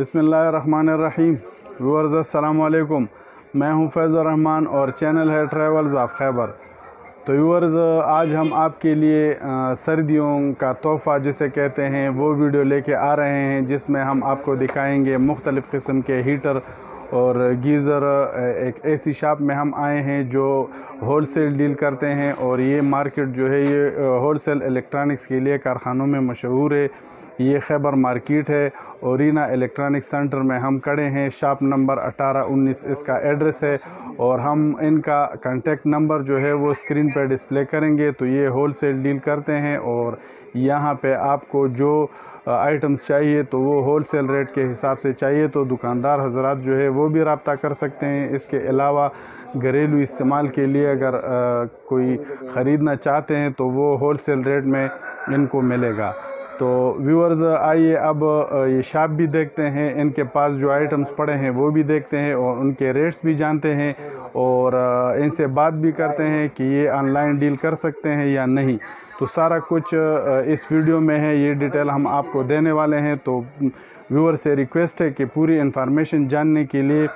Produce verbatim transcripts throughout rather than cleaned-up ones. बिस्मिल्लाहिर्रहमानिर्रहीम व्यूअर्स अस्सलाम वालेकुम। मैं हूं फैज़ उर रहमान और चैनल है ट्रैवल्स ऑफ खैबर। तो व्यूअर्स आज हम आपके लिए सर्दियों का तोहफ़ा जिसे कहते हैं वो वीडियो लेके आ रहे हैं, जिसमें हम आपको दिखाएंगे मुख्तलिफ़ किस्म के हीटर और गीज़र। एक ऐसी शॉप में हम आए हैं जो होल सेल डील करते हैं और ये मार्केट जो है ये होल सेल इलेक्ट्रॉनिक्स के लिए कारखानों में मशहूर है। ये खैबर मार्केट है, ओरिना इलेक्ट्रॉनिक सेंटर में हम खड़े हैं। शॉप नंबर अठारह उन्नीस इसका एड्रेस है और हम इनका कांटेक्ट नंबर जो है वो स्क्रीन पर डिस्प्ले करेंगे। तो ये होल सेल डील करते हैं और यहाँ पे आपको जो आइटम्स चाहिए तो वो होल सेल रेट के हिसाब से चाहिए तो दुकानदार हजरात जो है वो भी रब्ता कर सकते हैं। इसके अलावा घरेलू इस्तेमाल के लिए अगर आ, कोई ख़रीदना चाहते हैं तो वो होल सेल रेट में इनको मिलेगा। तो व्यूअर्स आइए अब ये शॉप भी देखते हैं, इनके पास जो आइटम्स पड़े हैं वो भी देखते हैं और उनके रेट्स भी जानते हैं और इनसे बात भी करते हैं कि ये ऑनलाइन डील कर सकते हैं या नहीं। तो सारा कुछ इस वीडियो में है, ये डिटेल हम आपको देने वाले हैं। तो व्यूअर से रिक्वेस्ट है कि पूरी इन्फॉर्मेशन जानने के लिए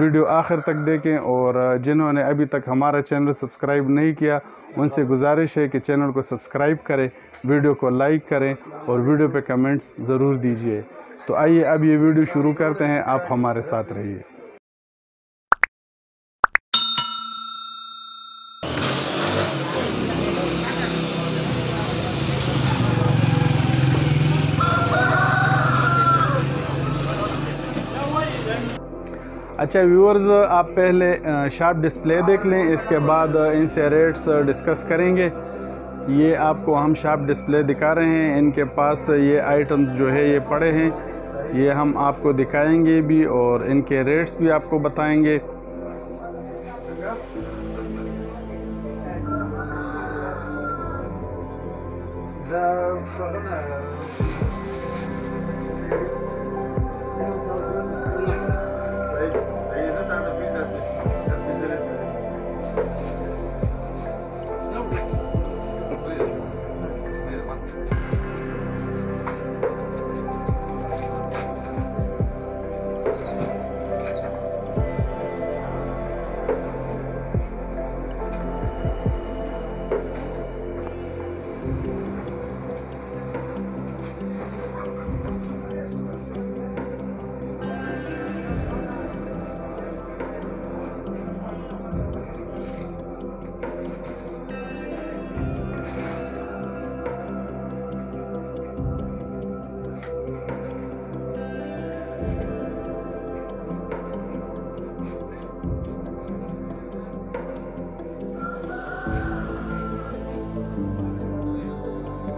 वीडियो आखिर तक देखें और जिन्होंने अभी तक हमारा चैनल सब्सक्राइब नहीं किया उनसे गुजारिश है कि चैनल को सब्सक्राइब करें, वीडियो को लाइक करें और वीडियो पे कमेंट्स ज़रूर दीजिए। तो आइए अब ये वीडियो शुरू करते हैं, आप हमारे साथ रहिए। अच्छा व्यूअर्स, आप पहले शॉप डिस्प्ले देख लें, इसके बाद इनसे रेट्स डिस्कस करेंगे। ये आपको हम शॉप डिस्प्ले दिखा रहे हैं, इनके पास ये आइटम्स जो है ये पड़े हैं, ये हम आपको दिखाएंगे भी और इनके रेट्स भी आपको बताएंगे।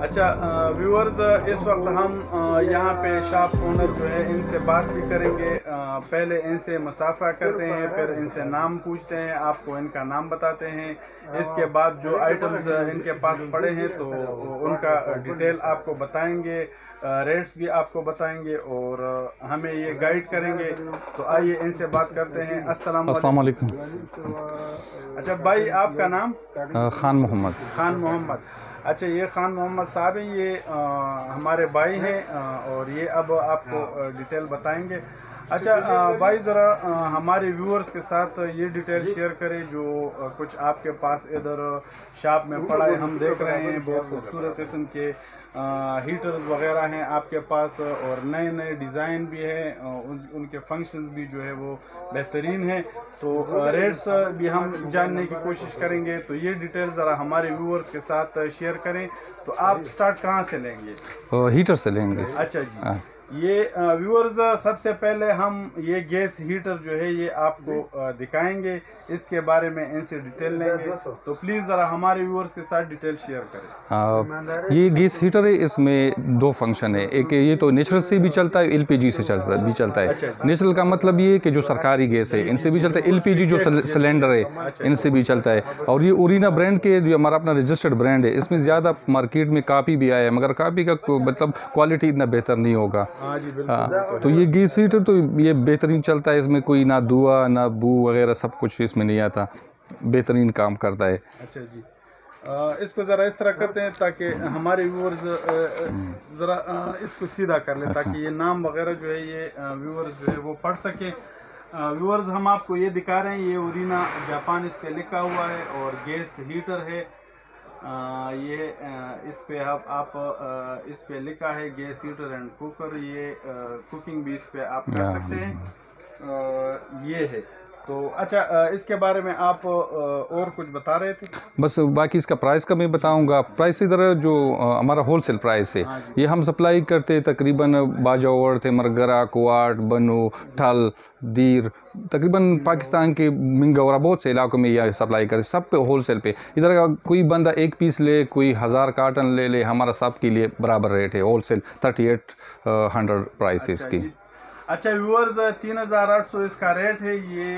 अच्छा व्यूअर्स, इस वक्त हम यहाँ पे शॉप ओनर जो है इनसे बात भी करेंगे। पहले इनसे मुसाफा करते हैं, फिर इनसे नाम पूछते हैं, आपको इनका नाम बताते हैं। इसके बाद जो आइटम्स इनके पास पड़े हैं तो उनका डिटेल आपको बताएंगे, रेट्स भी आपको बताएंगे और हमें ये गाइड करेंगे। तो आइए इनसे बात करते हैं। अस्सलाम वालेकुम। अच्छा भाई, आपका नाम? खान मोहम्मद। खान मोहम्मद। अच्छा, ये खान मोहम्मद साहब हैं, ये आ, हमारे भाई हैं और ये अब आपको डिटेल बताएंगे। अच्छा भाई, ज़रा हमारे व्यूअर्स के साथ ये डिटेल शेयर करें जो कुछ आपके पास इधर शॉप में पड़ा है। हम देख रहे हैं बहुत खूबसूरत किस्म के आ, हीटर्स वगैरह हैं आपके पास और नए नए डिज़ाइन भी हैं, उन, उनके फंक्शंस भी जो है वो बेहतरीन हैं। तो रेट्स भी हम जानने की कोशिश करेंगे। तो ये डिटेल ज़रा हमारे व्यूअर्स के साथ शेयर करें। तो आप स्टार्ट कहाँ से लेंगे? हीटर से लेंगे। अच्छा जी, आ, ये व्यूअर्स सबसे पहले हम ये गैस हीटर जो है ये आपको दिखाएंगे, इसके बारे में इनसे डिटेल लेंगे। तो प्लीज़ ज़रा हमारे व्यूअर्स के साथ डिटेल शेयर करें। आ, ये गैस हीटर है, इसमें दो फंक्शन है। एक ये तो नेचुरल से भी चलता है, एलपीजी से चलता भी चलता है। अच्छा, नेचुरल का मतलब ये कि जो सरकारी गैस है इनसे भी चलता है, एलपीजी जो सिलेंडर है इनसे भी चलता है। और ये ओरिना ब्रांड के जो हमारा अपना रजिस्टर्ड ब्रांड है, इसमें ज़्यादा मार्केट में काफ़ी भी आया है मगर काफ़ी का मतलब क्वालिटी इतना बेहतर नहीं होगा। हाँ जी बिल्कुल। तो ये गैस हीटर तो ये बेहतरीन चलता है, इसमें कोई ना धुआं ना बू वगैरह सब कुछ इसमें नहीं आता, बेहतरीन काम करता है। अच्छा जी, इसको ज़रा इस तरह करते हैं ताकि हमारे व्यूअर्स ज़रा इसको सीधा कर लें ताकि ये नाम वगैरह जो है ये व्यूअर्स जो है वो पढ़ सकें। व्यूअर्स हम आपको ये दिखा रहे हैं, ये ओरिना जापान इस पे लिखा हुआ है और गैस हीटर है। आ, ये इस पे आप, आप इस पे लिखा है गैस हीटर एंड कुकर। ये आ, कुकिंग भी इस पे आप कर सकते हैं। आ, ये है तो अच्छा, इसके बारे में आप और कुछ बता रहे थे? बस बाकी इसका प्राइस का मैं बताऊंगा। प्राइस इधर जो हमारा होलसेल प्राइस है ये हम सप्लाई करते हैं तकरीबन बाजावर थे, मरगरा, कुआट, बनो, ठल, दीर, तकरीबन पाकिस्तान के मिंगौरा बहुत से इलाकों में यह सप्लाई करते, सब पे होलसेल पे। इधर का कोई बंदा एक पीस ले, कोई हज़ार कार्टन ले ले, हमारा सब के लिए बराबर रेट है wholesale thirty eight hundred price है इसकी। अच्छा व्यूअर्स, तीन हज़ार आठ सौ इसका रेट है। ये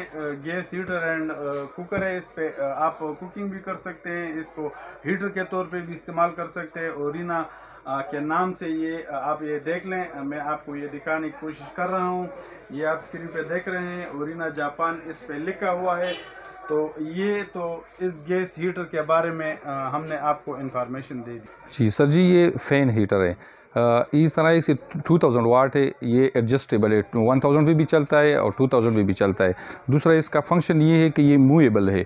गैस हीटर एंड कुकर है, इस पे आप कुकिंग भी कर सकते हैं, इसको हीटर के तौर पे भी इस्तेमाल कर सकते हैं। ओरिना के नाम से ये आप ये देख लें, मैं आपको ये दिखाने की कोशिश कर रहा हूँ। ये आप स्क्रीन पे देख रहे हैं, ओरिना जापान इस पे लिखा हुआ है। तो ये तो इस गैस हीटर के बारे में हमने आपको इन्फॉर्मेशन दे दी। जी सर जी, ये फ़ैन हीटर है, इस तरह से टू थाउज़ेंड वाट है, ये एडजस्टेबल है, वन थाउज़ेंड पे भी चलता है और टू थाउज़ेंड पे भी चलता है। दूसरा इसका फंक्शन ये है कि ये मूवेबल है,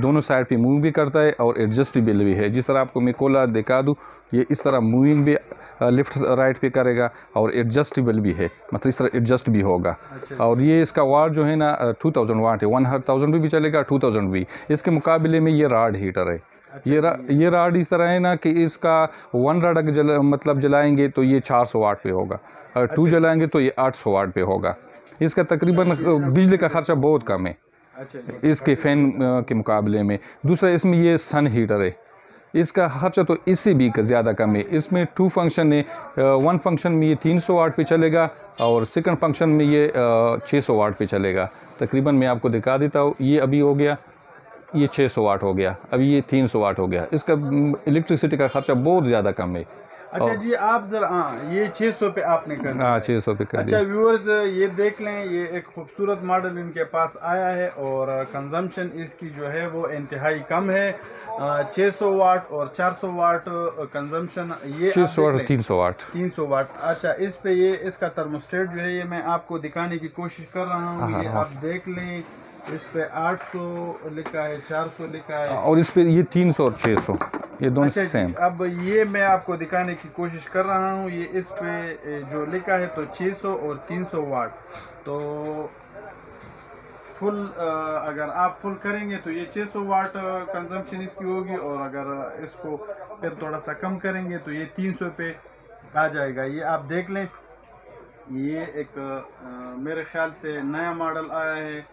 दोनों साइड पे मूव भी करता है और एडजस्टेबल भी है। जिस तरह आपको मैं कोला दिखा दूँ, ये इस तरह मूविंग भी लेफ़्ट राइट पे करेगा और एडजस्टेबल भी है, मतलब इस तरह एडजस्ट भी होगा। और ये इसका वाट जो है ना टू थाउज़ेंड वाट है, वन थाउजेंड पे भी चलेगा, टू थाउज़ेंड भी। इसके मुकाबले में ये रॉड हीटर है। ये रा, ये राड इस तरह है ना कि इसका वन राड अगर जला, मतलब जलाएंगे तो ये चार सौ वाट पे होगा, और टू जलाएंगे तो ये आठ सौ वाट पे होगा। इसका तकरीबन बिजली का खर्चा बहुत कम है इसके फ़ैन के मुकाबले में। दूसरा इसमें ये सन हीटर है, इसका खर्चा तो इससे भी ज़्यादा कम है। इसमें टू फंक्शन है, वन फंक्शन में ये तीन सौ वाट पे चलेगा और सेकंड फंक्शन में ये छः सौ वाट पे चलेगा। तकरीबन मैं आपको दिखा देता हूँ, ये अभी हो गया, ये छः सौ वाट हो गया, अभी ये तीन सौ वाट हो गया। इसका इलेक्ट्रिसिटी का खर्चा बहुत ज़्यादा कम है। अच्छा जी, आप जरा हाँ ये छः सौ पे आपने कर हाँ छः सौ पे कर। अच्छा व्यूअर्स, ये देख लें, ये एक खूबसूरत मॉडल इनके पास आया है और कंजम्पशन इसकी जो है वो इंतहाई कम है। छः सौ वाट और चार सौ वाट कंजम्पशन, ये छः सौ वाट, तीन सौ वाट, तीन सौ वाट। अच्छा इस पे ये इसका थर्मोस्टेट जो है ये मैं आपको दिखाने की कोशिश कर रहा हूँ, ये आप देख लें। इस पे आठ सौ लिखा है, चार सौ लिखा है और इस पे ये तीन सौ और छः सौ, ये दोनों सेम। अब ये मैं आपको दिखाने की कोशिश कर रहा हूँ, ये इस पे जो लिखा है तो छः सौ और तीन सौ वाट। तो फुल अगर आप फुल करेंगे तो ये छः सौ वाट कंजम्पशन इसकी होगी, और अगर इसको फिर थोड़ा सा कम करेंगे तो ये तीन सौ पे आ जाएगा। ये आप देख लें, ये एक आ, मेरे ख्याल से नया मॉडल आया है।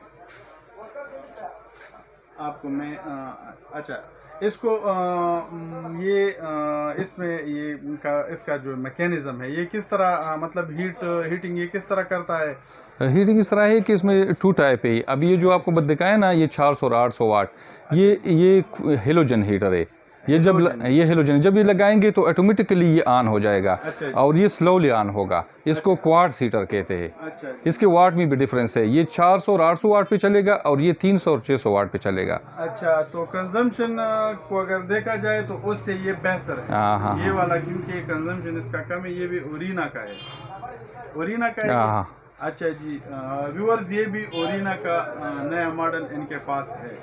आपको मैं आ, अच्छा इसको आ, ये इसमें ये इनका इसका जो मैकेनिज़्म है ये किस तरह आ, मतलब हीट हीटिंग ये किस तरह करता है? हीटिंग इस तरह है कि इसमें टू टाइप है। अब ये जो आपको दिखाया ना ये चार सौ और आठ सौ वाट, ये ये हेलोजन हीटर है। ये जब ल, ये हेलोजन जब ये लगाएंगे तो ऑटोमेटिकली ये ऑन हो जाएगा। अच्छा। और ये स्लोली ऑन होगा, इसको क्वार्ट्स हीटर कहते हैं। अच्छा। इसके वाट में भी डिफरेंस है, ये चार सौ और आठ सौ वाट पे चलेगा और ये तीन सौ और छः सौ वाट पे चलेगा। अच्छा, तो कंजम्पशन को अगर देखा जाए तो उससे ये बेहतर है। हाँ हाँ, ये वाला क्योंकि कंजम्पशन इसका कम है। ये भी ओरिना का है, ओरिना का है। अच्छा जी व्यूअर्स, ये भी ओरिना का नया मॉडल इनके पास है।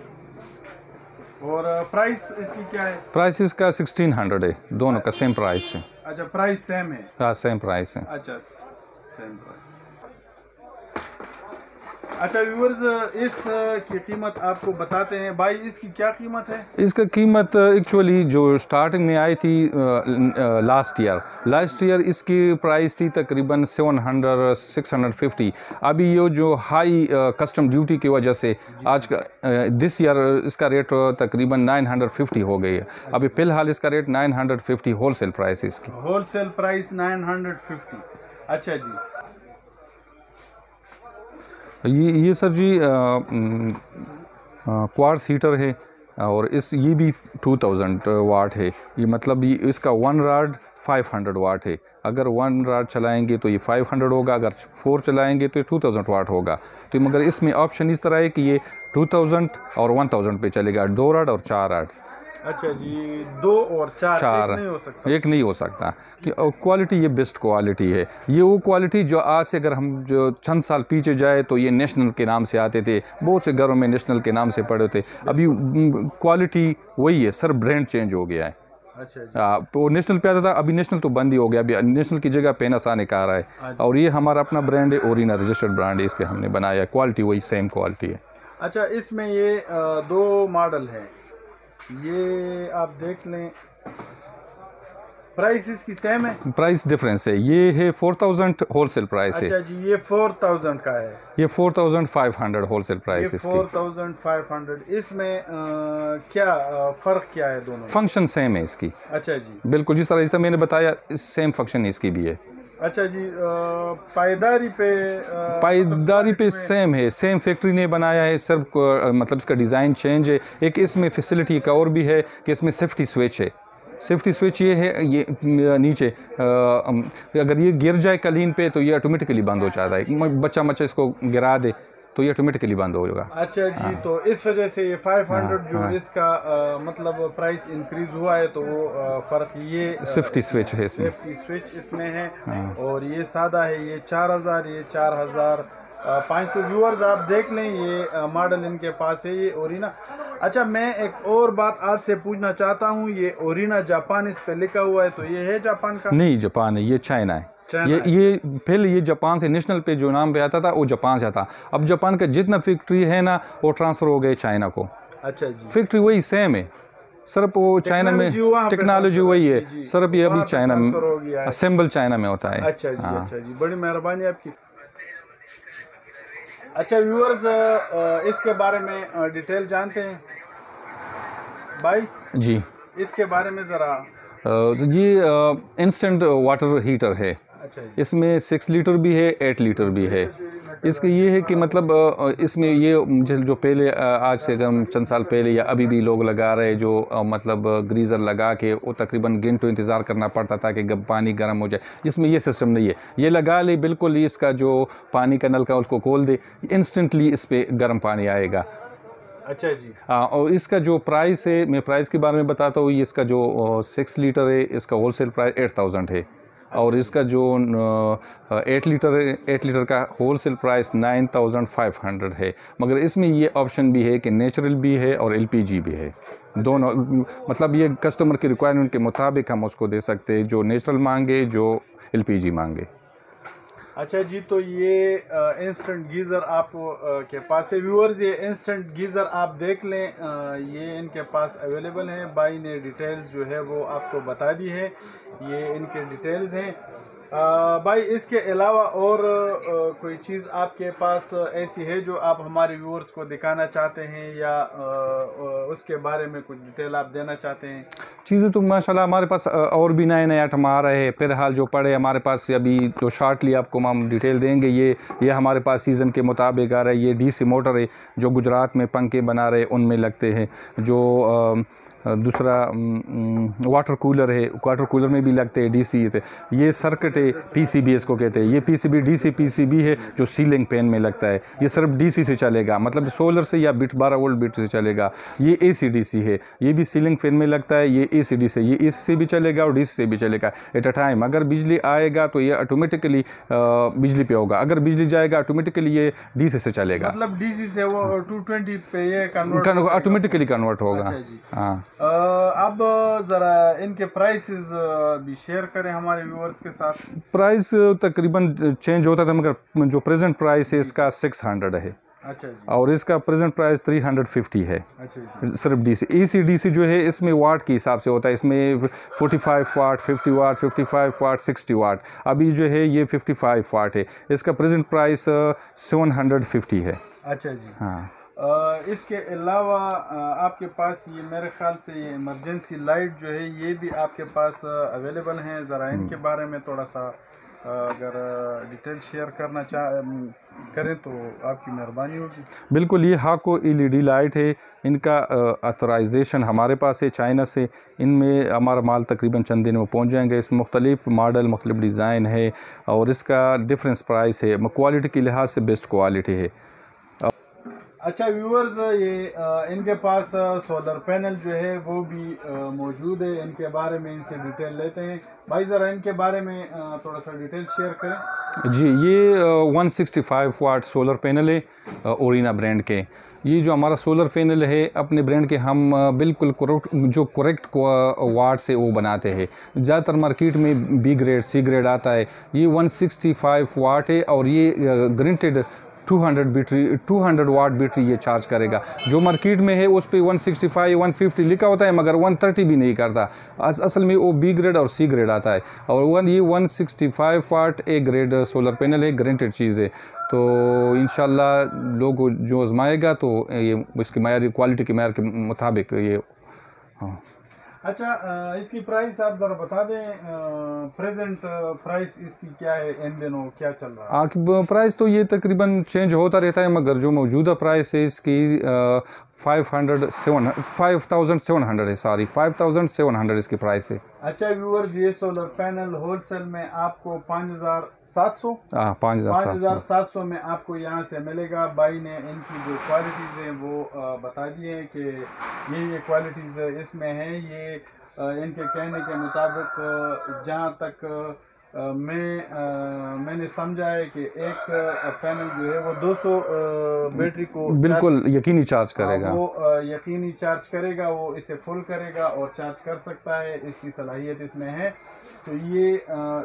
और प्राइस इसकी क्या है? प्राइस इसका सिक्सटीन हंड्रेड है, दोनों का सेम प्राइस है। अच्छा प्राइस सेम है? हाँ सेम प्राइस है। अच्छा सेम प्राइस। अच्छा व्यूअर्स, इस की कीमत आपको बताते हैं भाई, इसकी क्या कीमत है? इसका कीमत एक्चुअली जो स्टार्टिंग में आई थी लास्ट ईयर, लास्ट ईयर इसकी प्राइस थी तकरीबन seven hundred six hundred fifty. अभी ये जो हाई कस्टम ड्यूटी की वजह से आज का दिस ईयर इसका रेट तकरीबन नाइन हंड्रेड फिफ्टी हो गई है। अभी फ़िलहाल इसका rate nine hundred fifty wholesale price है इसकी, wholesale price nine hundred fifty. अच्छा जी ये ये सर जी क्वार्ट्स हीटर है और इस ये भी टू थाउज़ेंड वाट है। ये मतलब ये इसका one rod five hundred watt है। अगर वन राड चलाएंगे तो ये फाइव हंड्रेड होगा, अगर फोर चलाएंगे तो ये टू थाउज़ेंड वाट होगा। तो मगर इसमें ऑप्शन इस तरह है कि ये टू थाउज़ेंड और वन थाउज़ेंड पे चलेगा, दो राड और चार राड। अच्छा जी, दो और चार, चार एक नहीं हो सकता, एक नहीं हो सकता कि क्वालिटी, ये बेस्ट क्वालिटी है। ये वो क्वालिटी जो आज से अगर हम जो चंद साल पीछे जाए तो ये नेशनल के नाम से आते थे, बहुत से घरों में नेशनल के नाम से पड़े थे। अभी क्वालिटी वही है सर, ब्रांड चेंज हो गया है। अच्छा जी। आ, वो नेशनल पे आता था, अभी नेशनल तो बंद ही हो गया, अभी नेशनल की जगह पैनासोनिक आ रहा है। और ये हमारा अपना ब्रांड है, ओरिना रजिस्टर्ड ब्रांड है, इस पर हमने बनाया, क्वालिटी वही सेम क्वालिटी है। अच्छा, इसमें ये दो मॉडल है, ये आप देख लें, प्राइस इसकी सेम है, प्राइस डिफरेंस है। ये है फोर थाउजेंड होलसेल प्राइस है। अच्छा जी, ये फोर थाउजेंड का है, ये four thousand five hundred wholesale price इसकी। फोर थाउजेंड फाइव हंड्रेड इसमें आ, क्या आ, फर्क क्या है दोनों? फंक्शन सेम है इसकी। अच्छा जी, बिल्कुल जिस तरह जैसा मैंने बताया सेम फंक्शन इसकी भी है। अच्छा जी, पायदारी पे आ, पायदारी पे सेम है, सेम फैक्ट्री ने बनाया है, सिर्फ मतलब इसका डिज़ाइन चेंज है। एक इसमें फैसिलिटी का और भी है कि इसमें सेफ्टी स्विच है। सेफ्टी स्विच ये है, ये नीचे आ, अगर ये गिर जाए कलीन पे तो ये ऑटोमेटिकली बंद हो जाता है, बच्चा मच्चा इसको गिरा दे तो ये ऑटोमेटिकली बंद हो जाएगा। अच्छा जी, हाँ। तो इस वजह से ये पाँच सौ जो इसका आ, मतलब प्राइस इंक्रीज हुआ है, तो वो फर्क ये सेफ्टी स्विच है, सेफ्टी स्विच इसमें है। हाँ। और ये सादा है, ये चार हज़ार, ये चार हज़ार पाँच सौ। व्यूअर्स आप देख लें, ये मॉडल इनके पास है, ये ओरिना। अच्छा, मैं एक और बात आपसे पूछना चाहता हूँ, ये ओरिना जापान इस पे लिखा हुआ है, तो ये है जापान का? नहीं, जापान है, ये चाइना है। ये ये पहले ये जापान से, नेशनल पे जो नाम पे आता था वो जापान से आता, अब जापान का जितना फैक्ट्री है ना वो ट्रांसफर हो गए चाइना को। अच्छा जी, फैक्ट्री वही सेम है, सिर्फ वो चाइना में टेक्नोलॉजी वही है, सिर्फ ये अभी चाइना में असेंबल चाइना में होता है। अच्छा जी, अच्छा जी, बड़ी मेहरबानी आपकी। अच्छा व्यूअर्स, इसके बारे में डिटेल जानते हैं भाई जी, इसके बारे में ज़रा। ये इंस्टेंट वाटर हीटर है, इसमें सिक्स लीटर भी है, एट लीटर भी है। इसका ये है कि मतलब इसमें ये जो पहले आज से अगर चंद साल पहले या अभी भी लोग लगा रहे, जो मतलब ग्रीज़र लगा के वो तकरीबन घंटों इंतज़ार करना पड़ता था कि गब पानी गर्म हो जाए, इसमें ये सिस्टम नहीं है। ये लगा ले बिल्कुल ही, इसका जो पानी का नल का उसको खोल दे, इंस्टेंटली इस पर गर्म पानी आएगा। अच्छा जी। आ, और इसका जो प्राइस है, मैं प्राइस के बारे में बताता हूँ, इसका जो सिक्स लीटर है इसका होलसेल प्राइस एट थाउजेंड है। अच्छा। और इसका जो एट लीटर है, एट लीटर का wholesale price nine thousand five hundred है। मगर इसमें ये ऑप्शन भी है कि नेचुरल भी है और एलपीजी भी है, दोनों। मतलब ये कस्टमर की रिक्वायरमेंट के मुताबिक हम उसको दे सकते हैं, जो नेचुरल मांगे जो एलपीजी मांगे। अच्छा जी, तो ये आ, इंस्टेंट गीज़र आप आ, के पास है। व्यूअर्स, ये इंस्टेंट गीज़र आप देख लें, आ, ये इनके पास अवेलेबल हैं, भाई ने डिटेल्स जो है वो आपको बता दी है, ये इनके डिटेल्स हैं। आ, भाई इसके अलावा और आ, कोई चीज़ आपके पास ऐसी है जो आप हमारे व्यूअर्स को दिखाना चाहते हैं, या आ, उसके बारे में कुछ डिटेल आप देना चाहते हैं? चीज़ें तो माशाल्लाह हमारे पास और भी नए नए आइटम आ रहे हैं, फिलहाल जो पड़े हमारे पास अभी जो शार्टली आपको हम डिटेल देंगे। ये ये हमारे पास सीज़न के मुताबिक आ रहा है। ये डी सी मोटर है जो गुजरात में पंखे बना रहे उनमें लगते हैं, जो आ, दूसरा वाटर कूलर है, वाटर कूलर में भी लगते हैं डीसी। ये सर्किट है, पीसीबी इसको कहते हैं, ये पीसीबी डीसी पीसीबी है जो सीलिंग पैन में लगता है। ये सिर्फ डीसी से चलेगा, मतलब सोलर से या बिट बारह वोल्ट बिट से चलेगा। ये एसी डीसी है, ये भी सीलिंग फैन में लगता है। ये एसी डीसी, ये एसी से भी चलेगा और डीसी से भी चलेगा एट अ टाइम। अगर बिजली आएगा तो ये ऑटोमेटिकली बिजली पे होगा, अगर बिजली जाएगा ऑटोमेटिकली ये डीसी से चलेगा, मतलब डीसी से वो दो सौ बीस पे ये कन्वर्ट ऑटोमेटिकली कन्वर्ट होगा। हाँ, अब ज़रा इनके प्राइसेस भी शेयर करें हमारे व्यूअर्स के साथ। प्राइस तकरीबन चेंज होता था, मगर जो प्रेजेंट प्राइस है इसका छह सौ है। अच्छा जी। और इसका प्रेजेंट प्राइस तीन सौ पचास है। अच्छा जी। सिर्फ डीसी। एसी डीसी जो है इसमें वाट के हिसाब से होता है, इसमें पैंतालीस वाट, पचास वाट, पचपन वाट, साठ वाट। अभी जो है ये पचपन वाट है, इसका प्रेजेंट प्राइस सात सौ पचास है। अच्छा जी। हाँ, आ, इसके अलावा आपके पास ये मेरे ख्याल से ये इमरजेंसी लाइट जो है ये भी आपके पास अवेलेबल हैं। ज़रा इनके बारे में थोड़ा सा अगर डिटेल शेयर करना चाह करें तो आपकी मेहरबानी होगी। बिल्कुल, ये हाको एलईडी लाइट है, इनका अथोराइजेशन हमारे पास है चाइना से। इनमें हमारा माल तकरीबन चंद दिन में पहुंच जाएगा। इसमें मुख्तलिफ मॉडल, मुख्तलिफ डिज़ाइन है और इसका डिफरेंस प्राइस है। क्वालिटी के लिहाज से बेस्ट क्वालिटी है। अच्छा व्यूअर्स, ये आ, इनके पास आ, सोलर पैनल जो है वो भी आ, मौजूद है। इनके बारे में इनसे डिटेल लेते हैं। भाई ज़रा इनके बारे में आ, थोड़ा सा डिटेल शेयर करें। जी, ये आ, एक सौ पैंसठ वाट सोलर पैनल है आ, ओरिना ब्रांड के। ये जो हमारा सोलर पैनल है अपने ब्रांड के हम आ, बिल्कुल करेक्ट जो करेक्ट वाट से वो बनाते हैं। ज़्यादातर मार्केट में बी ग्रेड सी ग्रेड आता है। ये एक सौ पैंसठ वाट है और ये ग्रिंटेड दो सौ बैटरी दो सौ वाट बैटरी ये चार्ज करेगा। जो मार्केट में है उस पर एक सौ पैंसठ, एक सौ पचास लिखा होता है मगर एक सौ तीस भी नहीं करता। अस, असल में वो बी ग्रेड और सी ग्रेड आता है। और वन ये एक सौ पैंसठ watt A grade solar panel है, ग्रेंटेड चीज़ है। तो इंशाल्लाह लोग जो आजमाएगा तो ये इसकी मायारी क्वालिटी के मायर के मुताबिक ये। हाँ अच्छा, इसकी प्राइस आप ज़रा बता दें, प्रेजेंट प्राइस इसकी क्या है, इन दिनों क्या चल रहा है? प्राइस तो ये तकरीबन चेंज होता रहता है मगर जो मौजूदा प्राइस है इसकी फाइव थाउजेंड सेवन हंड्रेड है। Sorry five thousand seven hundred इसकी प्राइस है। अच्छा व्यूअर्स, ये सोलर पैनल होलसेल में आपको पाँच हज़ार सात सौ पाँच हज़ार सात सौ में आपको यहाँ से मिलेगा। भाई ने इनकी जो क्वालिटीज़ हैं वो बता दी है कि ये ये क्वालिटीज़ इसमें हैं। ये इनके कहने के मुताबिक जहाँ तक मैं मैंने समझा है कि एक पैनल जो है वो दो सौ बैटरी को बिल्कुल यकीनी चार्ज करेगा। वो यकीनी चार्ज करेगा, वो इसे फुल करेगा और चार्ज कर सकता है, इसकी सलाहियत इसमें है। तो ये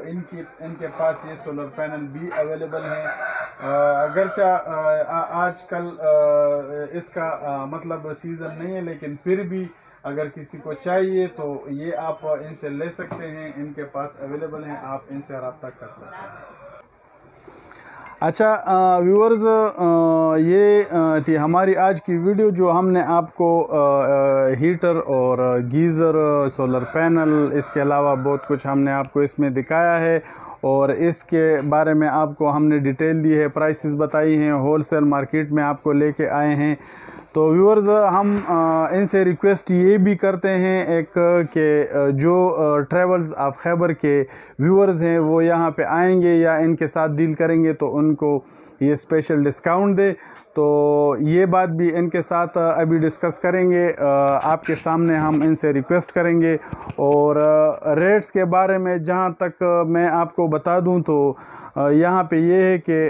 इनकी इनके पास ये सोलर पैनल भी अवेलेबल है। अगरचा आजकल इसका मतलब सीज़न नहीं है लेकिन फिर भी अगर किसी को चाहिए तो ये आप इनसे ले सकते हैं, इनके पास अवेलेबल हैं, आप इनसे रब्ता कर सकते हैं। अच्छा व्यूअर्स, ये आ, थी हमारी आज की वीडियो जो हमने आपको आ, आ, हीटर और गीज़र, सोलर पैनल, इसके अलावा बहुत कुछ हमने आपको इसमें दिखाया है और इसके बारे में आपको हमने डिटेल दी है, प्राइसेस बताई हैं, होलसेल मार्केट में आपको लेके आए हैं। तो व्यूअर्स, हम इनसे रिक्वेस्ट ये भी करते हैं एक के जो ट्रेवल्स ऑफ खैबर के व्यूअर्स हैं वो यहाँ पे आएंगे या इनके साथ डील करेंगे तो उनको ये स्पेशल डिस्काउंट दे। तो ये बात भी इनके साथ अभी डिस्कस करेंगे, आपके सामने हम इनसे रिक्वेस्ट करेंगे। और रेट्स के बारे में जहाँ तक मैं आपको बता दूँ तो यहाँ पे ये है कि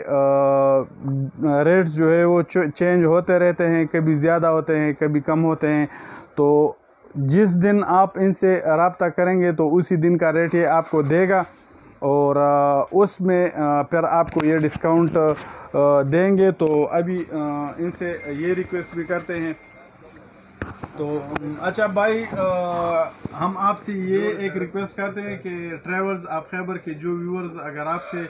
रेट्स जो है वो चेंज होते रहते हैं, कभी ज़्यादा होते हैं कभी कम होते हैं। तो जिस दिन आप इनसे रब्ता करेंगे तो उसी दिन का रेट ये आपको देगा और उसमें फिर आपको ये डिस्काउंट देंगे। तो अभी इनसे ये रिक्वेस्ट भी करते हैं। तो अच्छा भाई, हम आपसे ये एक रिक्वेस्ट करते हैं कि ट्रैवल्स ऑफ खैबर के जो व्यूअर्स अगर आपसे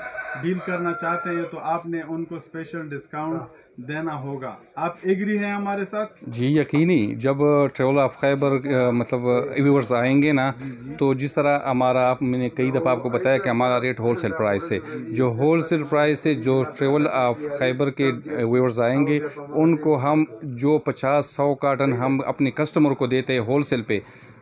डील करना चाहते हैं तो आपने उनको स्पेशल डिस्काउंट देना होगा। आप एग्री हैं हमारे साथ? जी यकीनी, जब ट्रैवल ऑफ खैबर मतलब व्यूअर्स आएंगे ना जी जी। तो जिस तरह हमारा आप मैंने कई दफ़ा आपको बताया कि हमारा रेट होलसेल प्राइस है। जो होलसेल प्राइस है जो ट्रैवल ऑफ खैबर के व्यूअर्स आएंगे उनको हम जो पचास सौ कार्टन हम अपने कस्टमर को देते हैं होलसेल पे,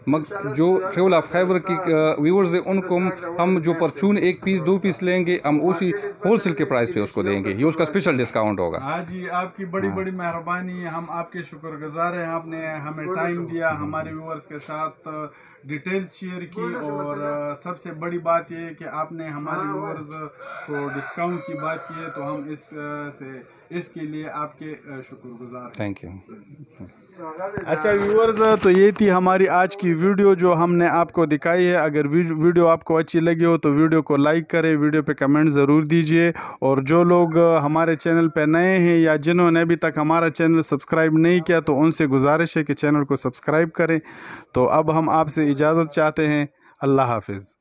मगर जो ट्रैवल ऑफ खैबर की व्यूअर्स है उनको हम जो परचून एक पीस दो पीस लेंगे हम उसी होलसेल के प्राइस पे उसको देंगे, ये उसका स्पेशल डिस्काउंट होगा। हाँ जी, आपकी बड़ी हाँ। बड़ी मेहरबानी है, हम आपके शुक्रगुजार हैं, आपने हमें टाइम दिया, हमारे व्यूअर्स के साथ डिटेल्स शेयर की और सबसे बड़ी बात यह है कि आपने हमारे व्यूअर्स को डिस्काउंट की बात की है। तो हम इस से इसके लिए आपके शुक्रगुजार। Thank you. अच्छा व्यूअर्स, तो ये थी हमारी आज की वीडियो जो हमने आपको दिखाई है। अगर वीडियो आपको अच्छी लगी हो तो वीडियो को लाइक करें, वीडियो पे कमेंट ज़रूर दीजिए। और जो लोग हमारे चैनल पे नए हैं या जिन्होंने अभी तक हमारा चैनल सब्सक्राइब नहीं किया तो उनसे गुजारिश है कि चैनल को सब्सक्राइब करें। तो अब हम आपसे इजाज़त चाहते हैं। अल्लाह हाफिज़।